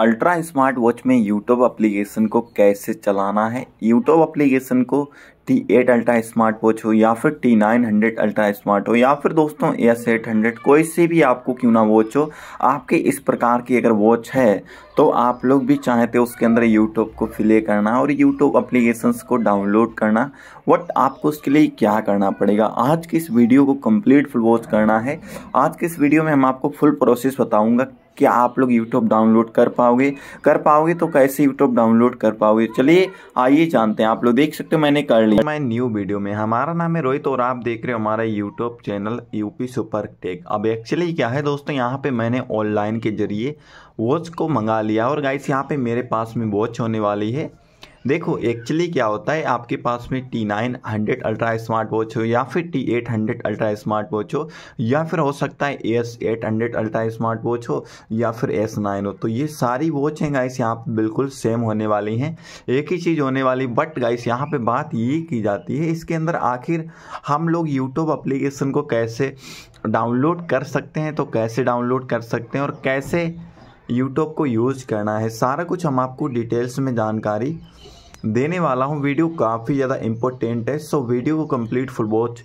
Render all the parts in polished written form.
Ultra smart watch में YouTube application को कैसे चलाना है। YouTube एप्लीकेशन को T8 अल्ट्रा स्मार्ट वॉच हो या फिर T900 अल्ट्रा स्मार्ट हो या फिर दोस्तों S800, कोई से भी आपको क्यों ना वॉच हो, आपके इस प्रकार की अगर वॉच है तो आप लोग भी चाहते हो उसके अंदर YouTube को प्ले करना और YouTube एप्लीकेशंस को डाउनलोड करना। बट आपको उसके लिए क्या करना पड़ेगा, आज की इस वीडियो को कम्प्लीट फुल वॉच करना है। आज की इस वीडियो में हम आपको फुल प्रोसेस बताऊँगा कि आप लोग YouTube डाउनलोड कर पाओगे तो कैसे YouTube डाउनलोड कर पाओगे। चलिए आइए जानते हैं। आप लोग देख सकते हो मैंने कर लिया। मैं न्यू वीडियो में, हमारा नाम है रोहित और आप देख रहे हो हमारा YouTube channel UP Super take. अब एक्चुअली क्या है दोस्तों, यहाँ पे मैंने ऑनलाइन के जरिए वॉच को मंगा लिया और गाइस यहाँ पे मेरे पास में वॉच होने वाली है। देखो एक्चुअली क्या होता है, आपके पास में T900 अल्ट्रा स्मार्ट वॉच हो या फिर T800 अल्ट्रा स्मार्ट वॉच हो या फिर हो सकता है S800 अल्ट्रा स्मार्ट वॉच हो या फिर S9 हो, तो ये सारी वॉच हैं गाइस यहाँ पे बिल्कुल सेम होने वाली हैं, एक ही चीज़ होने वाली। बट गाइस यहाँ पे बात ये की जाती है इसके अंदर आखिर हम लोग यूट्यूब एप्लीकेशन को कैसे डाउनलोड कर सकते हैं, तो कैसे डाउनलोड कर सकते हैं और कैसे यूट्यूब को यूज़ करना है, सारा कुछ हम आपको डिटेल्स में जानकारी देने वाला हूँ। वीडियो काफ़ी ज़्यादा इम्पोर्टेंट है, सो वीडियो को कंप्लीट फुल वॉच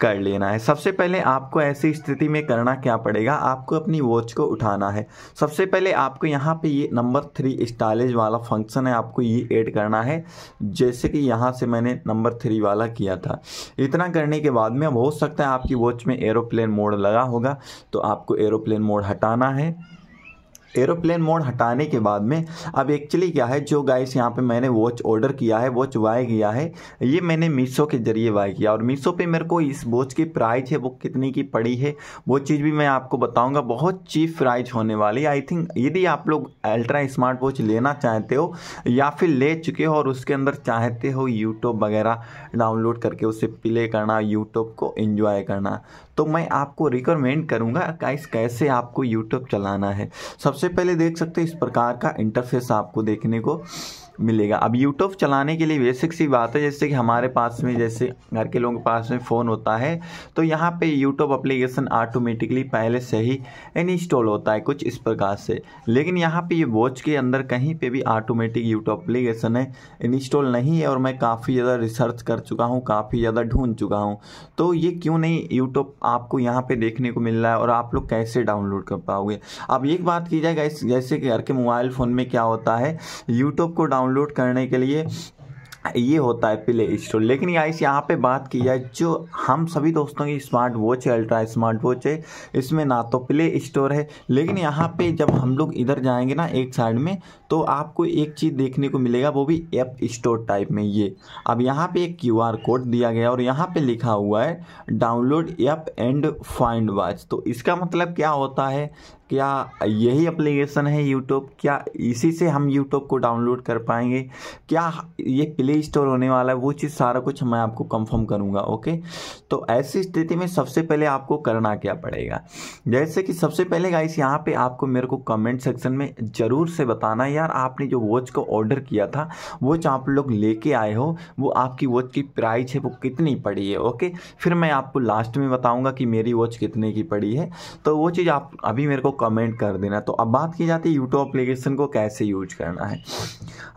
कर लेना है। सबसे पहले आपको ऐसी स्थिति में करना क्या पड़ेगा, आपको अपनी वॉच को उठाना है। सबसे पहले आपको यहाँ पे ये नंबर 3 स्टाइलिश वाला फंक्शन है, आपको ये ऐड करना है, जैसे कि यहाँ से मैंने नंबर 3 वाला किया था। इतना करने के बाद में अब हो सकता है आपकी वॉच में एरोप्लेन मोड लगा होगा, तो आपको एरोप्लेन मोड हटाना है। एरोप्लेन मोड हटाने के बाद में अब एक्चुअली क्या है, जो गाइस यहाँ पे मैंने वॉच ऑर्डर किया है, वॉच बाय किया है, ये मैंने मीशो के जरिए बाय किया और मीशो पे मेरे को इस वॉच की प्राइस है वो कितने की पड़ी है वो चीज़ भी मैं आपको बताऊंगा। बहुत चीप प्राइस होने वाली। आई थिंक यदि आप लोग अल्ट्रा स्मार्ट वॉच लेना चाहते हो या फिर ले चुके हो और उसके अंदर चाहते हो यूट्यूब वगैरह डाउनलोड करके उसे प्ले करना, यूट्यूब को एंजॉय करना, तो मैं आपको रिकमेंड करूँगा गाइस कैसे आपको यूट्यूब चलाना है। सबसे पहले देख सकते हो इस प्रकार का इंटरफेस आपको देखने को मिलेगा। अब यूट्यूब चलाने के लिए बेसिक सी बात है, जैसे कि हमारे पास में, जैसे घर के लोगों के पास में फ़ोन होता है तो यहाँ पे यूट्यूब एप्लीकेशन ऑटोमेटिकली पहले से ही इंस्टॉल होता है कुछ इस प्रकार से। लेकिन यहाँ पे ये वॉच के अंदर कहीं पे भी ऑटोमेटिक यूट्यूब एप्लीकेशन है इंस्टॉल नहीं है और मैं काफ़ी ज़्यादा रिसर्च कर चुका हूँ, काफ़ी ज़्यादा ढूंढ चुका हूँ, तो ये क्यों नहीं यूट्यूब आपको यहाँ पर देखने को मिल रहा है और आप लोग कैसे डाउनलोड कर पाओगे। अब एक बात की जाए गाइस, जैसे कि घर के मोबाइल फ़ोन में क्या होता है, यूट्यूब को डाउनलोड करने के लिए ये होता है प्ले स्टोर। लेकिन गाइस यहाँ पे बात की जाए, जो हम सभी दोस्तों की स्मार्ट वॉच है, अल्ट्रा स्मार्ट वॉच है, इसमें ना तो प्ले स्टोर है। लेकिन यहाँ पे जब हम लोग इधर जाएंगे ना एक साइड में, तो आपको एक चीज़ देखने को मिलेगा वो भी ऐप स्टोर टाइप में ये। अब यहाँ पे एक QR कोड दिया गया और यहाँ पे लिखा हुआ है download app and find watch. तो इसका मतलब क्या होता है, क्या यही एप्लीकेशन है यूट्यूब, क्या इसी से हम यूट्यूब को डाउनलोड कर पाएंगे, क्या ये प्ले स्टोर होने वाला है, वो चीज़ सारा कुछ मैं आपको कंफर्म करूंगा। ओके, तो ऐसी स्थिति में सबसे पहले आपको करना क्या पड़ेगा, जैसे कि सबसे पहले गाइस यहाँ पे आपको मेरे को कमेंट सेक्शन में ज़रूर से बताना यार आपने जो वॉच को ऑर्डर किया था, वॉच आप लोग लेके आए हो, वो आपकी वॉच की प्राइस है वो कितनी पड़ी है। ओके, फिर मैं आपको लास्ट में बताऊँगा कि मेरी वॉच कितने की पड़ी है, तो वो चीज़ आप अभी मेरे को कमेंट कर देना। तो अब बात की जाती है यूट्यूब एप्लीकेशन को कैसे यूज करना है।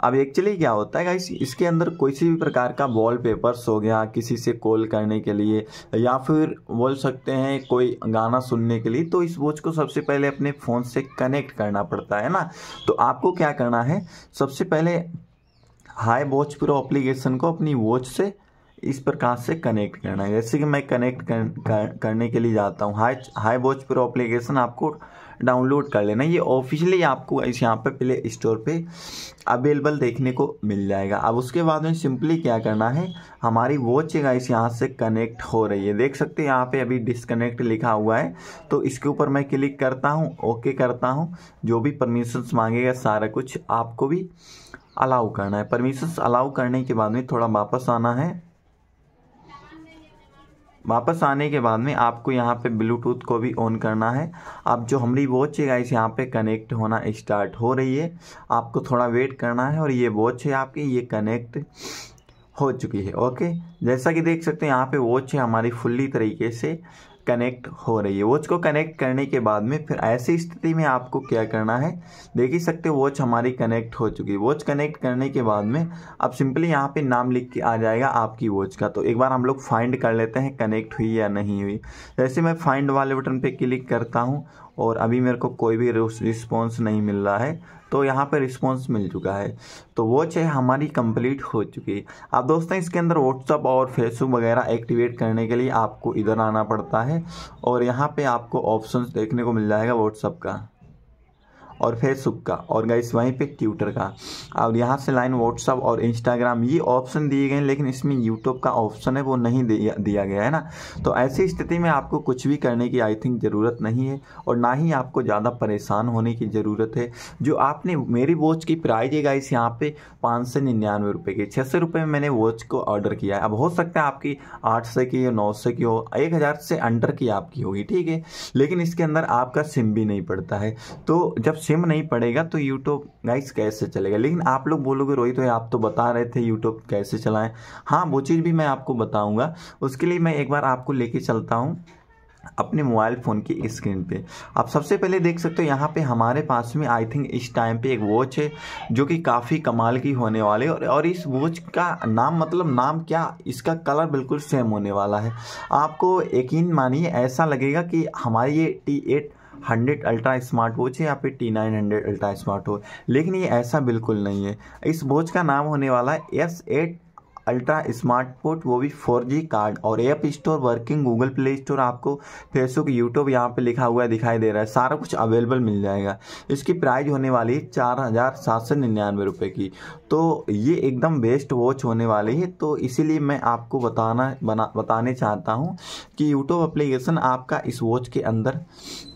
अब एक्चुअली क्या होता है गाइस, इसके अंदर कोई सी भी प्रकार का वॉलपेपर्स हो गया, किसी से कॉल करने के लिए या फिर बोल सकते हैं कोई गाना सुनने के लिए, तो इस वॉच को सबसे पहले अपने फ़ोन से कनेक्ट करना पड़ता है ना। तो आपको क्या करना है, सबसे पहले हाई वोच प्रो एप्लीकेशन को अपनी वॉच से इस प्रकार से कनेक्ट करना है। जैसे कि मैं कनेक्ट करने के लिए जाता हूँ, हाई वोच प्रो एप्लीकेशन आपको डाउनलोड कर लेना। ये ऑफिशियली आपको इस यहाँ पे प्ले स्टोर पे अवेलेबल देखने को मिल जाएगा। अब उसके बाद में सिंपली क्या करना है, हमारी वॉच गाइस यहाँ से कनेक्ट हो रही है, देख सकते हैं यहाँ पे अभी डिसकनेक्ट लिखा हुआ है, तो इसके ऊपर मैं क्लिक करता हूँ, ओके करता हूँ। जो भी परमिशंस मांगेगा सारा कुछ आपको भी अलाउ करना है। परमिशंस अलाउ करने के बाद में थोड़ा वापस आना है। वापस आने के बाद में आपको यहाँ पे ब्लूटूथ को भी ऑन करना है। अब जो हमारी वॉच है गाइस यहाँ पे कनेक्ट होना स्टार्ट हो रही है, आपको थोड़ा वेट करना है और ये वॉच है आपकी, ये कनेक्ट हो चुकी है। ओके, जैसा कि देख सकते हैं यहाँ पे वॉच है हमारी फुल्ली तरीके से कनेक्ट हो रही है। वॉच को कनेक्ट करने के बाद में फिर ऐसी स्थिति में आपको क्या करना है, देख ही सकते हो वॉच हमारी कनेक्ट हो चुकी है। वॉच कनेक्ट करने के बाद में अब सिंपली यहाँ पे नाम लिख के आ जाएगा आपकी वॉच का। तो एक बार हम लोग फाइंड कर लेते हैं कनेक्ट हुई या नहीं हुई। जैसे मैं फाइंड वाले बटन पे क्लिक करता हूँ और अभी मेरे को कोई भी रिस्पॉन्स नहीं मिल रहा है, तो यहाँ पर रिस्पॉन्स मिल चुका है। तो वॉच है हमारी कंप्लीट हो चुकी है। अब दोस्तों इसके अंदर व्हाट्सएप और फेसबुक वगैरह एक्टिवेट करने के लिए आपको इधर आना पड़ता है और यहाँ पे आपको ऑप्शंस देखने को मिल जाएगा व्हाट्सएप का और फेसबुक का और गाइस वहीं पे ट्विटर का। और यहाँ से लाइन व्हाट्सअप और इंस्टाग्राम ये ऑप्शन दिए गए हैं, लेकिन इसमें यूट्यूब का ऑप्शन है वो नहीं दिया गया है ना। तो ऐसी स्थिति में आपको कुछ भी करने की आई थिंक ज़रूरत नहीं है और ना ही आपको ज़्यादा परेशान होने की ज़रूरत है। जो आपने मेरी वॉच की प्राइज है गाइस यहाँ पर 599 रुपये की, 600 रुपये में मैंने वॉच को ऑर्डर किया है। अब हो सकता है आपकी 800 की हो, 900 की हो, 1000 से अंडर की आपकी होगी, ठीक है। लेकिन इसके अंदर आपका सिम भी नहीं पड़ता है, तो जब सिम नहीं पड़ेगा तो यूट्यूब गाइस कैसे चलेगा। लेकिन आप लोग बोलोगे रोहित तो आप तो बता रहे थे यूट्यूब कैसे चलाएं। हाँ वो चीज़ भी मैं आपको बताऊंगा, उसके लिए मैं एक बार आपको लेके चलता हूँ अपने मोबाइल फ़ोन की स्क्रीन पे। आप सबसे पहले देख सकते हो यहाँ पे हमारे पास में आई थिंक इस टाइम पे एक वॉच है जो कि काफ़ी कमाल की होने वाली है। और इस वॉच का नाम मतलब नाम क्या, इसका कलर बिल्कुल सेम होने वाला है। आपको यकीन मानिए ऐसा लगेगा कि हमारी ये T800 अल्ट्रा स्मार्ट वॉच है या फिर T900 अल्ट्रा स्मार्ट वॉच, लेकिन ये ऐसा बिल्कुल नहीं है। इस वॉच का नाम होने वाला है S8 अल्ट्रा स्मार्टफोट, वो भी 4G कार्ड और app store working, Google play store, आपको फेसबुक यूट्यूब यहाँ पे लिखा हुआ दिखाई दे रहा है, सारा कुछ अवेलेबल मिल जाएगा। इसकी प्राइस होने वाली है 4799 रुपये की। तो ये एकदम बेस्ट वॉच होने वाली है। तो इसीलिए मैं आपको बताने चाहता हूँ कि यूट्यूब एप्लीकेशन आपका इस वॉच के अंदर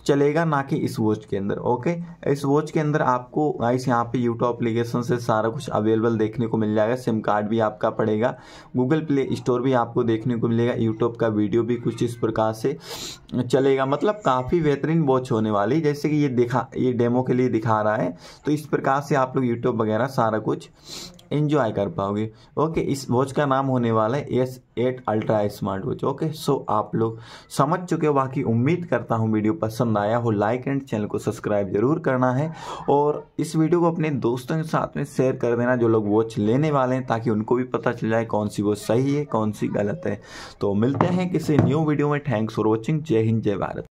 चलेगा ना कि इस वॉच के अंदर, ओके। इस वॉच के अंदर आपको गाइस यहाँ पे यूट्यूब एप्लीकेशन से सारा कुछ अवेलेबल देखने को मिल जाएगा, सिम कार्ड भी आपका पड़ेगा, गूगल प्ले स्टोर भी आपको देखने को मिलेगा, यूट्यूब का वीडियो भी कुछ इस प्रकार से चलेगा। मतलब काफ़ी बेहतरीन वॉच होने वाली, जैसे कि ये डेमो के लिए दिखा रहा है। तो इस प्रकार से आप लोग यूट्यूब वगैरह सारा कुछ एंजॉय कर पाओगे, ओके। इस वॉच का नाम होने वाला है S8 ultra smart watch, okay. So आप लोग समझ चुके हो, बाकी उम्मीद करता हूँ वीडियो पसंद आया हो। लाइक एंड चैनल को सब्सक्राइब जरूर करना है और इस वीडियो को अपने दोस्तों के साथ में शेयर कर देना जो लोग वॉच लेने वाले हैं, ताकि उनको भी पता चल जाए कौन सी वॉच सही है कौन सी गलत है। तो मिलते हैं किसी न्यू वीडियो में। Thanks for watching. जय हिंद जय भारत।